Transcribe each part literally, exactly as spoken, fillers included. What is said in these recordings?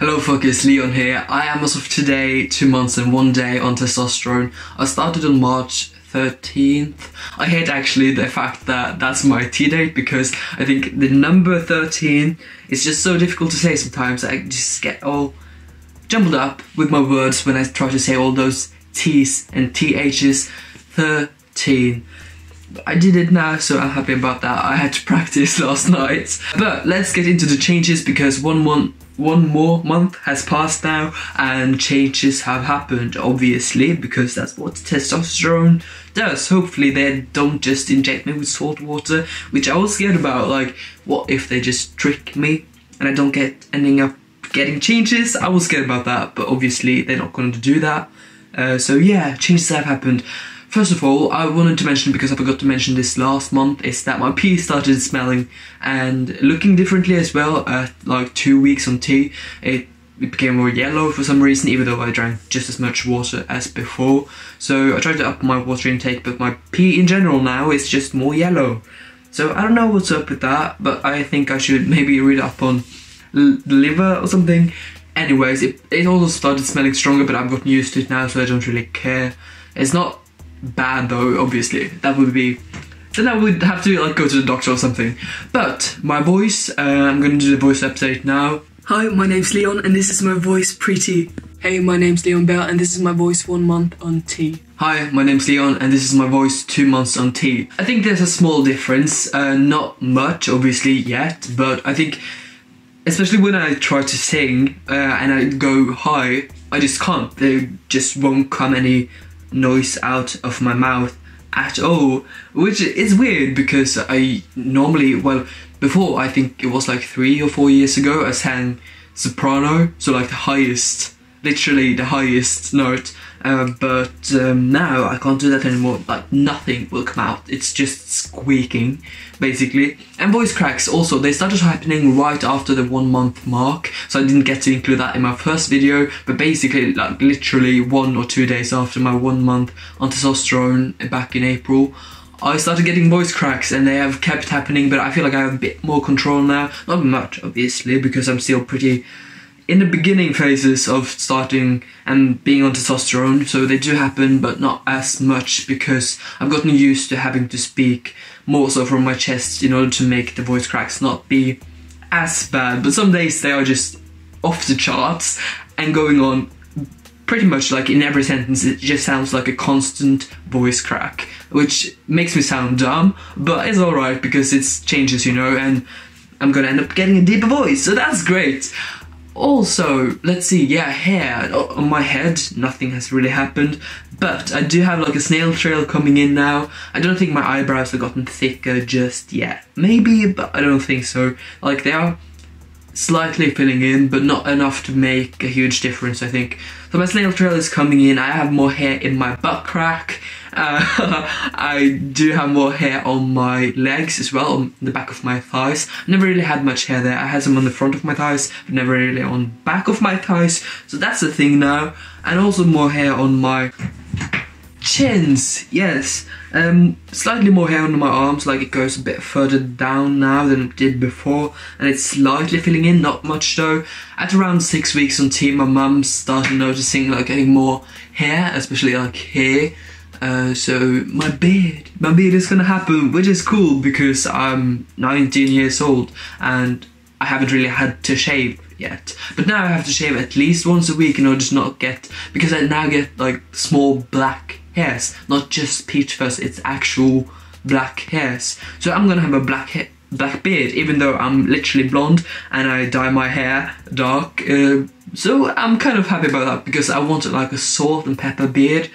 Hello Fuckers, Leon here. I am as of today, two months and one day on testosterone. I started on March thirteenth. I hate actually the fact that that's my T date because I think the number thirteen is just so difficult to say sometimes. I just get all jumbled up with my words when I try to say all those T's and T H's. thirteen. I did it now, so I'm happy about that. I had to practice last night. But let's get into the changes because one month One more month has passed now and changes have happened, obviously, because that's what testosterone does. Hopefully they don't just inject me with salt water, which I was scared about. Like, what if they just trick me and I don't get ending up getting changes? I was scared about that, but obviously they're not going to do that. Uh, so yeah, changes have happened. First of all, I wanted to mention, because I forgot to mention this last month, is that my pee started smelling and looking differently as well. At like two weeks on tea, it, it became more yellow for some reason, even though I drank just as much water as before. So I tried to up my water intake, but my pee in general now is just more yellow. So I don't know what's up with that, but I think I should maybe read up on the liver or something. Anyways, it, it also started smelling stronger, but I've gotten used to it now, so I don't really care. It's not bad though, obviously. That would be, then I would have to like go to the doctor or something. But my voice, uh, I'm going to do the voice update now. Hi, my name's Leon and this is my voice pre-T. Hey, my name's Leon Bell and this is my voice one month on T. Hi, my name's Leon and this is my voice two months on T. I think there's a small difference, uh, not much obviously yet, but I think especially when I try to sing uh, and I go high, I just can't. There just won't come any noise out of my mouth at all, which is weird because I normally, well, before I think it was like three or four years ago, I sang soprano, so like the highest, literally the highest note, uh, but um, now I can't do that anymore. Like nothing will come out, it's just squeaking basically. And voice cracks also, they started happening right after the one month mark, so I didn't get to include that in my first video, but basically like literally one or two days after my one month on testosterone back in April, I started getting voice cracks and they have kept happening, but I feel like I have a bit more control now. Not much obviously because I'm still pretty in the beginning phases of starting and being on testosterone, so they do happen, but not as much because I've gotten used to having to speak more so from my chest in order to make the voice cracks not be as bad. But some days they are just off the charts and going on pretty much like in every sentence. It just sounds like a constant voice crack, which makes me sound dumb, but it's alright because it's changes, you know, and I'm gonna end up getting a deeper voice, so that's great. Also, let's see, yeah, hair. On my head, nothing has really happened, but I do have like a snail trail coming in now. I don't think my eyebrows have gotten thicker just yet. Maybe, but I don't think so. Like, they are slightly filling in, but not enough to make a huge difference, I think. So my snail trail is coming in, I have more hair in my butt crack. Uh, I do have more hair on my legs as well, on the back of my thighs. I never really had much hair there. I had some on the front of my thighs, but never really on back of my thighs. So that's the thing now. And also more hair on my chins, yes. Um, slightly more hair on my arms, like it goes a bit further down now than it did before. And it's slightly filling in, not much though. At around six weeks on T, my mum started noticing like getting more hair, especially like here. Uh, so my beard, my beard is gonna happen, which is cool because I'm nineteen years old and I haven't really had to shave yet. But now I have to shave at least once a week in order to not get, because I now get like small black hairs, not just peach fuzz, it's actual black hairs. So I'm gonna have a black hair, black beard, even though I'm literally blonde and I dye my hair dark. Uh, so I'm kind of happy about that because I wanted like a salt and pepper beard.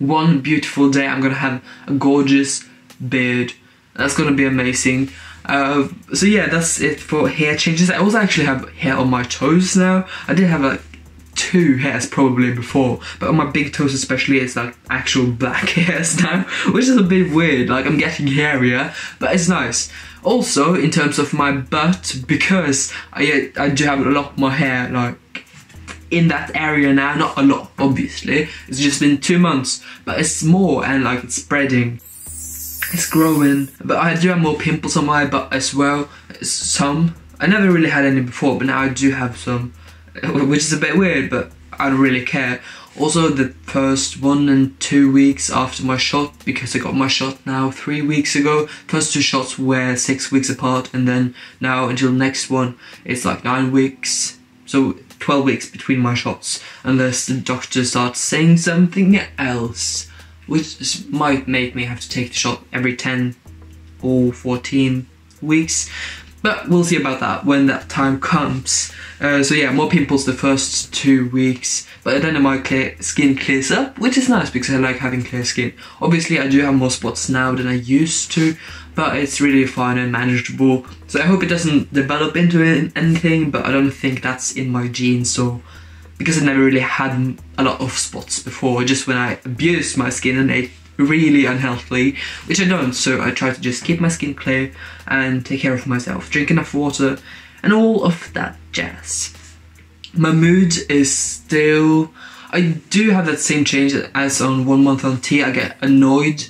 One beautiful day I'm gonna have a gorgeous beard. That's gonna be amazing. Uh, so yeah, that's it for hair changes. I also actually have hair on my toes now. I did have like two hairs probably before, but on my big toes especially it's like actual black hairs now, which is a bit weird. Like I'm getting hairier, but it's nice. Also in terms of my butt, because I, I do have a lot more hair like in that area now, not a lot obviously, it's just been two months, but it's more and like it's spreading, it's growing. But I do have more pimples on my butt as well, some. I never really had any before, but now I do have some. which is a bit weird, but I don't really care. Also, the first one and two weeks after my shot, because I got my shot now three weeks ago, first two shots were six weeks apart, and then now until next one, it's like nine weeks, so twelve weeks between my shots, unless the doctor starts saying something else, which might make me have to take the shot every ten or fourteen weeks. But we'll see about that when that time comes. Uh, so yeah, more pimples the first two weeks. But then my clear skin clears up, which is nice because I like having clear skin. Obviously, I do have more spots now than I used to, but it's really fine and manageable. So I hope it doesn't develop into anything, but I don't think that's in my genes. So because I never really had a lot of spots before, just when I abused my skin and ate really unhealthy, which I don't, so I try to just keep my skin clear and take care of myself, drink enough water and all of that jazz. My mood is still... I do have that same change as on one month on tea. I get annoyed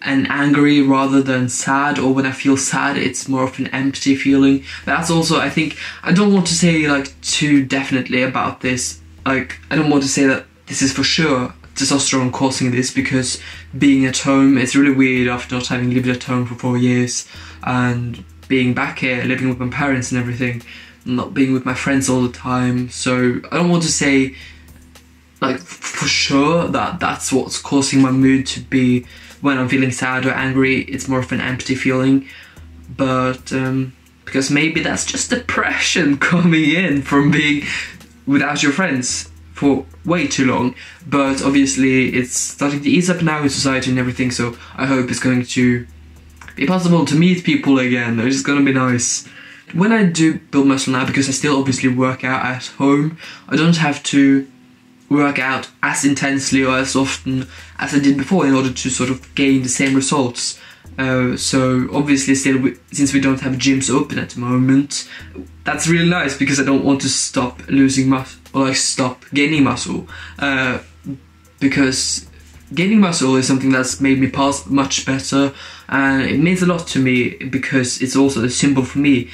and angry rather than sad, or when I feel sad it's more of an empty feeling. But that's also, I think, I don't want to say like too definitely about this, like I don't want to say that this is for sure testosterone causing this, because being at home, it's really weird after not having lived at home for four years and being back here, living with my parents and everything, not being with my friends all the time. So I don't want to say like for sure that that's what's causing my mood to be when I'm feeling sad or angry, it's more of an empty feeling, but um, because maybe that's just depression coming in from being without your friends for way too long. But obviously it's starting to ease up now in society and everything, so I hope it's going to be possible to meet people again, which is gonna be nice. When I do build muscle now, because I still obviously work out at home, I don't have to work out as intensely or as often as I did before in order to sort of gain the same results. Uh, so obviously still, we, since we don't have gyms open at the moment, that's really nice because I don't want to stop losing muscle or like stop gaining muscle, uh, because gaining muscle is something that's made me pass much better, and it means a lot to me because it's also a symbol for me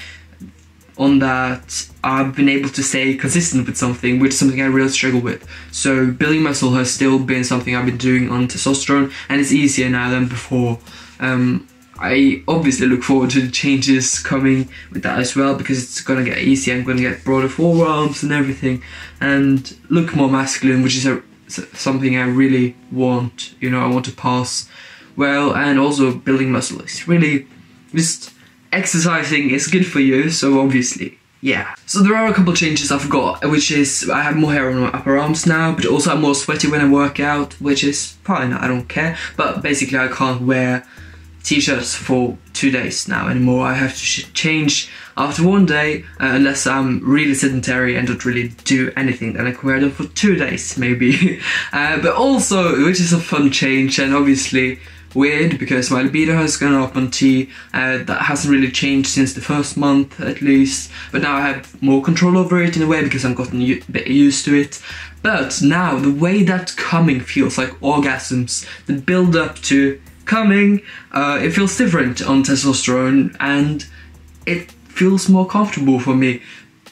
on that I've been able to stay consistent with something, which is something I really struggle with. So building muscle has still been something I've been doing on testosterone, and it's easier now than before. Um, I obviously look forward to the changes coming with that as well, because it's gonna get easier. I'm gonna get broader forearms and everything, and look more masculine, which is a, something I really want. You know, I want to pass well, and also building muscle is really just exercising is good for you. So obviously, yeah. So there are a couple changes I forgot, which is I have more hair on my upper arms now, but also I'm more sweaty when I work out, which is fine. I don't care, but basically I can't wear t-shirts for two days now anymore. I have to sh change after one day, uh, unless I'm really sedentary and don't really do anything, then I can wear them for two days maybe. Uh, but also, which is a fun change and obviously weird because my libido has gone up on tea, uh, that hasn't really changed since the first month at least, but now I have more control over it in a way because I've gotten a bit used to it. But now the way that coming feels like orgasms, the build up to coming, uh, it feels different on testosterone, and it feels more comfortable for me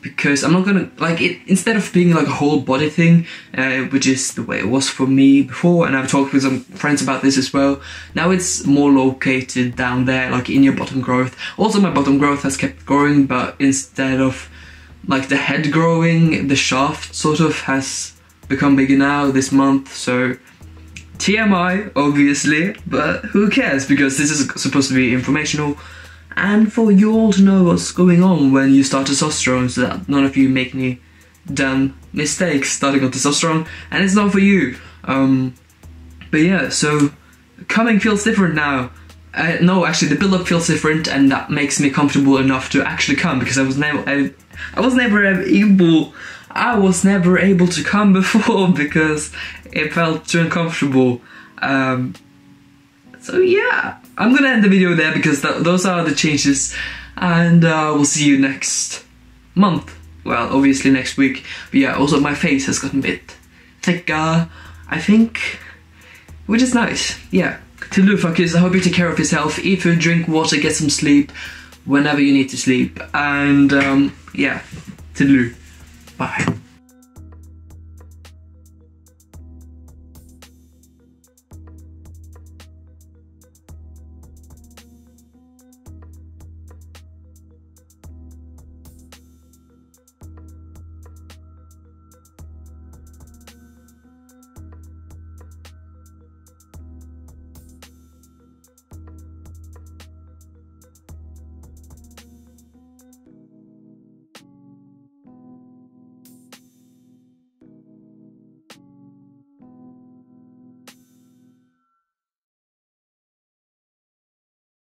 because I'm not gonna like it, instead of being like a whole body thing, uh, which is the way it was for me before, and I've talked with some friends about this as well. Now it's more located down there, like in your bottom growth. Also my bottom growth has kept growing, but instead of like the head growing, the shaft sort of has become bigger now this month. So T M I, obviously, but who cares, because this is supposed to be informational and for you all to know what's going on when you start testosterone, so that none of you make any dumb mistakes starting on testosterone, and it's not for you. Um, but yeah, so coming feels different now. Uh, no, actually, the build-up feels different, and that makes me comfortable enough to actually come, because I was never, I, I was never able, I was never able to come before because it felt too uncomfortable. Um, so yeah, I'm gonna end the video there because th those are the changes, and uh, we'll see you next month. Well, obviously next week. But yeah, also my face has gotten a bit thicker, I think, which is nice. Yeah. To Lufakis, I hope you take care of yourself. Eat food, drink water, get some sleep whenever you need to sleep. And um, yeah, to Lu. Bye.